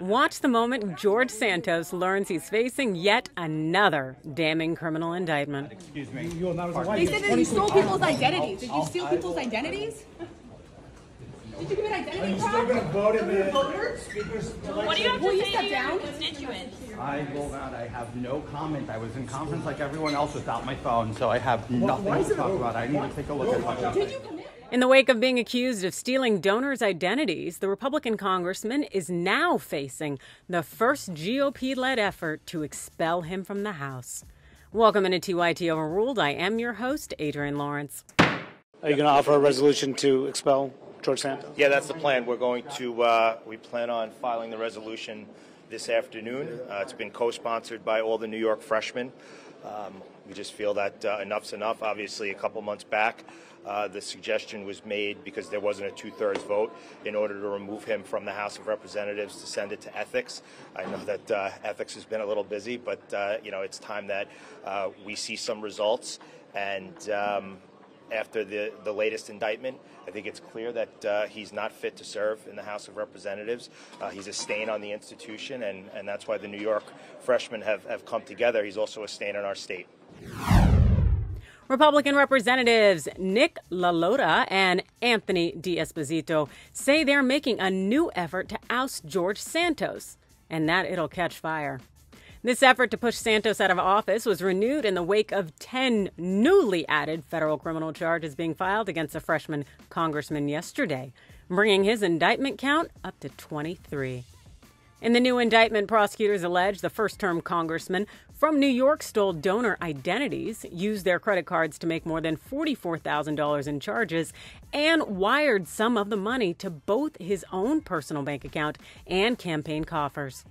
Watch the moment George Santos learns he's facing yet another damning criminal indictment. Excuse me. They said that you stole people's identities. Did you steal people's identities? Did you give an identity card? What do you have to say to your constituents? I will not. I have no comment. I was in conference like everyone else without my phone, so I have nothing to talk about. I need to take a look at my. In the wake of being accused of stealing donors' identities, the Republican congressman is now facing the first GOP-led effort to expel him from the House. Welcome into TYT Overruled. I am your host, Adrienne Lawrence. Are you going to offer a resolution to expel George Santos? Yeah, that's the plan. We're going to, we plan on filing the resolution this afternoon. It's been co-sponsored by all the New York freshmen. We just feel that enough's enough. Obviously, a couple months back, the suggestion was made because there wasn't a two-thirds vote in order to remove him from the House of Representatives to send it to Ethics. I know that Ethics has been a little busy, but you know, it's time that we see some results. And after the latest indictment, I think it's clear that he's not fit to serve in the House of Representatives. He's a stain on the institution, and that's why the New York freshmen have come together. He's also a stain on our state. Republican Representatives Nick LaLota and Anthony D'Esposito say they're making a new effort to oust George Santos, and that it'll catch fire. This effort to push Santos out of office was renewed in the wake of 10 newly added federal criminal charges being filed against a freshman congressman yesterday, bringing his indictment count up to 23. In the new indictment, prosecutors allege the first-term congressman from New York stole donor identities, used their credit cards to make more than $44,000 in charges, and wired some of the money to both his own personal bank account and campaign coffers.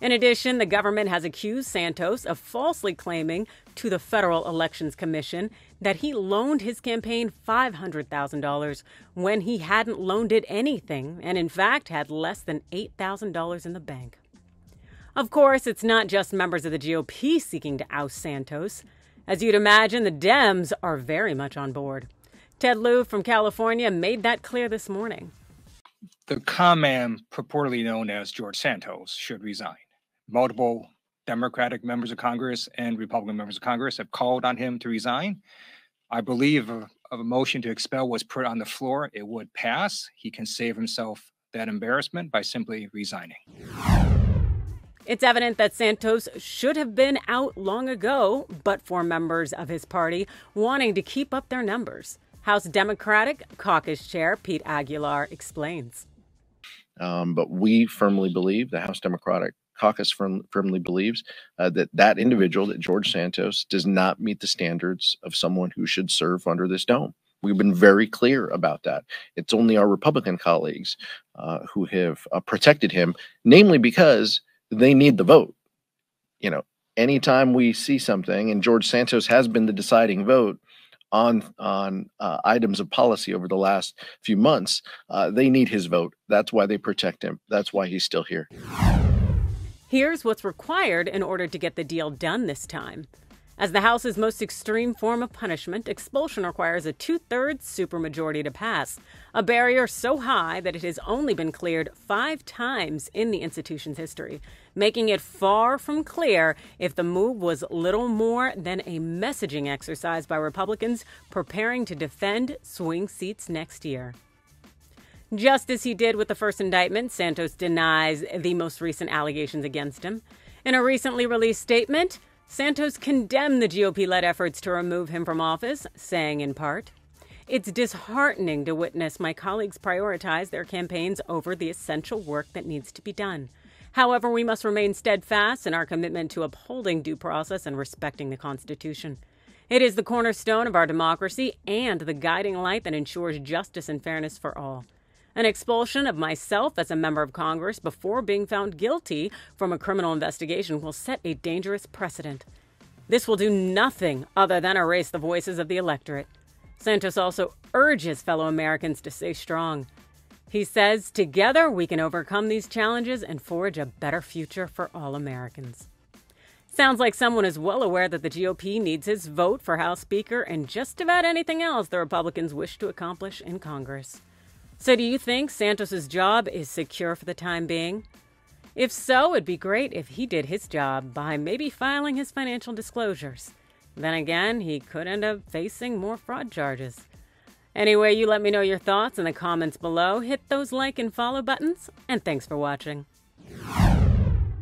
In addition, the government has accused Santos of falsely claiming to the Federal Elections Commission that he loaned his campaign $500,000 when he hadn't loaned it anything and, in fact, had less than $8,000 in the bank. Of course, it's not just members of the GOP seeking to oust Santos. As you'd imagine, the Dems are very much on board. Ted Lieu from California made that clear this morning. The con man purportedly known as George Santos should resign. Multiple Democratic members of Congress and Republican members of Congress have called on him to resign. I believe a motion to expel was put on the floor. It would pass. He can save himself that embarrassment by simply resigning. It's evident that Santos should have been out long ago, but for members of his party wanting to keep up their numbers. House Democratic Caucus Chair Pete Aguilar explains. But we firmly believe, the House Democratic Caucus firmly believes that individual, that George Santos, does not meet the standards of someone who should serve under this dome. We've been very clear about that. It's only our Republican colleagues who have protected him, namely because they need the vote. You know, anytime we see something, and George Santos has been the deciding vote on items of policy over the last few months, they need his vote. That's why they protect him. That's why he's still here. Here's what's required in order to get the deal done this time. As the House's most extreme form of punishment, expulsion requires a two-thirds supermajority to pass, a barrier so high that it has only been cleared 5 times in the institution's history, making it far from clear if the move was little more than a messaging exercise by Republicans preparing to defend swing seats next year. Just as he did with the first indictment, Santos denies the most recent allegations against him. In a recently released statement, Santos condemned the GOP-led efforts to remove him from office, saying in part, "It's disheartening to witness my colleagues prioritize their campaigns over the essential work that needs to be done. However, we must remain steadfast in our commitment to upholding due process and respecting the Constitution. It is the cornerstone of our democracy and the guiding light that ensures justice and fairness for all. An expulsion of myself as a member of Congress before being found guilty from a criminal investigation will set a dangerous precedent. This will do nothing other than erase the voices of the electorate." Santos also urges fellow Americans to stay strong. He says, "Together we can overcome these challenges and forge a better future for all Americans." Sounds like someone is well aware that the GOP needs his vote for House Speaker and just about anything else the Republicans wish to accomplish in Congress. So do you think Santos's job is secure for the time being? If so, it'd be great if he did his job by maybe filing his financial disclosures. Then again, he could end up facing more fraud charges. Anyway, you let me know your thoughts in the comments below, hit those like and follow buttons, and thanks for watching.